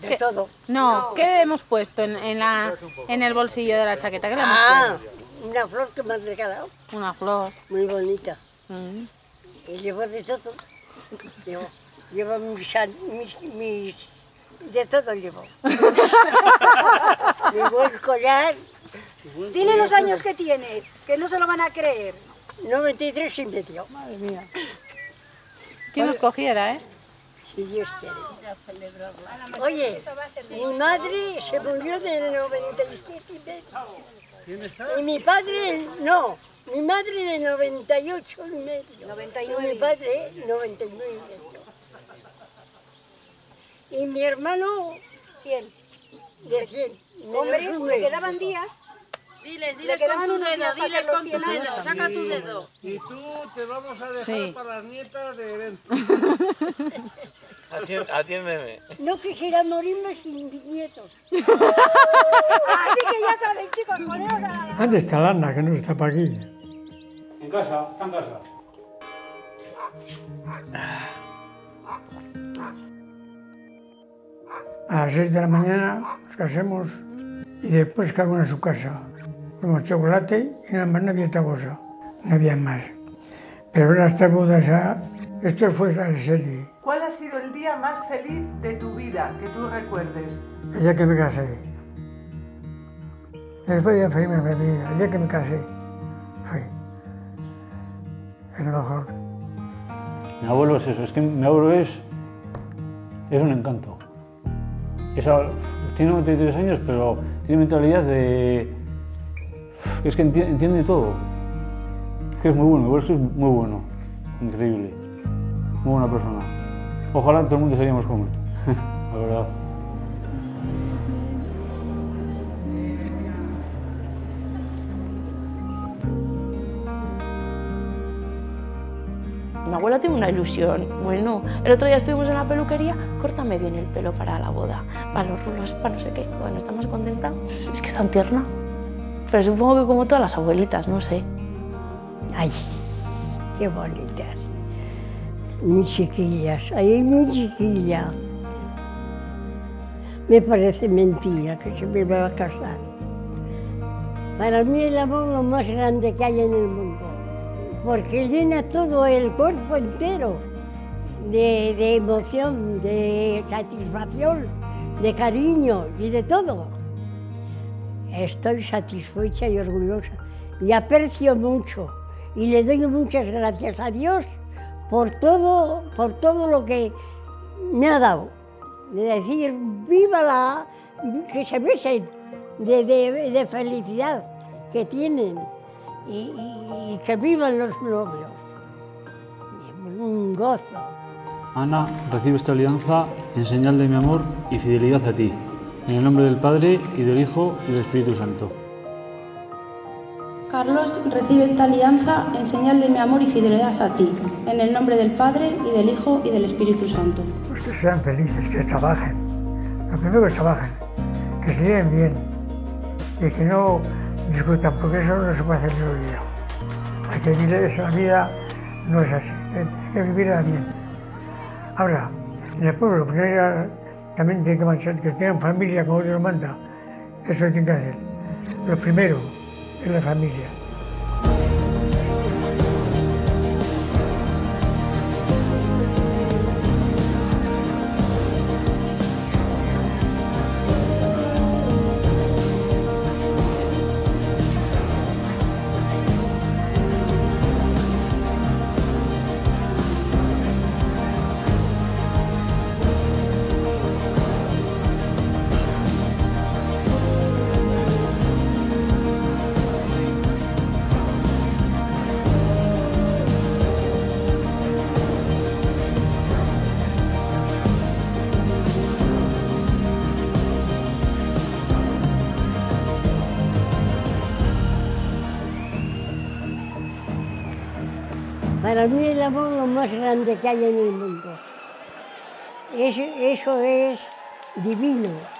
De todo. No, ¿qué le hemos puesto en el bolsillo de la chaqueta? ¿Qué le hemos puesto? Una flor que me han regalado. Una flor. Muy bonita. Y llevo de todo. Llevo mis de todo llevo. Llevo el collar. Dile los años que tienes, que no se lo van a creer. 93 y medio. Madre mía. ¿Quién nos cogiera, eh? Si Dios quiere. Oye, mi madre se murió en el 97 y medio. Y mi padre, no. Mi madre de 98 y medio. 99. Y mi padre, 99 y medio. Y mi hermano, 100. De 100. Hombre, me quedaban días. Diles con tu dedo, diles con tu dedo, saca tu dedo. Y tú te vamos a dejar para las nietas de evento. Atiéndeme. No quisiera morirme sin nietos. Así que ya sabéis, chicos, poneros a la... ¿Dónde está la Ana, que no está para aquí? En casa, está en casa. A las 6 de la mañana nos casemos y después cada uno a su casa. Como chocolate y nada más, no había otra cosa, no había más. Pero ahora estas bodas, esto fue la serie. ¿Cuál ha sido el día más feliz de tu vida, que tú recuerdes? El día que me casé. Fue el día feliz de mi vida, el día que me casé. Fue el mejor. Mi abuelo es eso, es que mi abuelo es un encanto. Tiene 93 años, pero tiene mentalidad de... Es que entiende todo. Es que es muy bueno, es que es muy bueno. Increíble. Muy buena persona. Ojalá todo el mundo seríamos como él. La verdad. Mi abuela tiene una ilusión. Bueno, el otro día estuvimos en la peluquería, córtame bien el pelo para la boda, para los rulos, para no sé qué. Bueno, está más contenta. Es que es tan tierna. Pero supongo que como todas las abuelitas, no sé. Ay, qué bonitas. Mis chiquillas, ay, mi chiquilla. Me parece mentira que se me va a casar. Para mí el amor es lo más grande que hay en el mundo, porque llena todo el cuerpo entero de emoción, de satisfacción, de cariño y de todo. Estoy satisfecha y orgullosa y aprecio mucho y le doy muchas gracias a Dios por todo lo que me ha dado. De decir, viva la, que se besen de felicidad que tienen y que vivan los novios. Un gozo. Ana, recibe esta alianza en señal de mi amor y fidelidad a ti. En el nombre del Padre, y del Hijo, y del Espíritu Santo. Carlos, recibe esta alianza en señal de mi amor y fidelidad a ti. En el nombre del Padre, y del Hijo, y del Espíritu Santo. Pues que sean felices, que trabajen. Lo primero que trabajen, que se lleven bien y que no discutan, porque eso no se puede hacer en el olvido. Hay que vivir esa vida, no es así, hay que vivirla bien. Ahora, en el pueblo, también tienen que marchar, que tengan familia como Dios manda. Eso tienen que hacer. Lo primero es la familia. Para mí el amor es lo más grande que hay en el mundo. Eso es divino.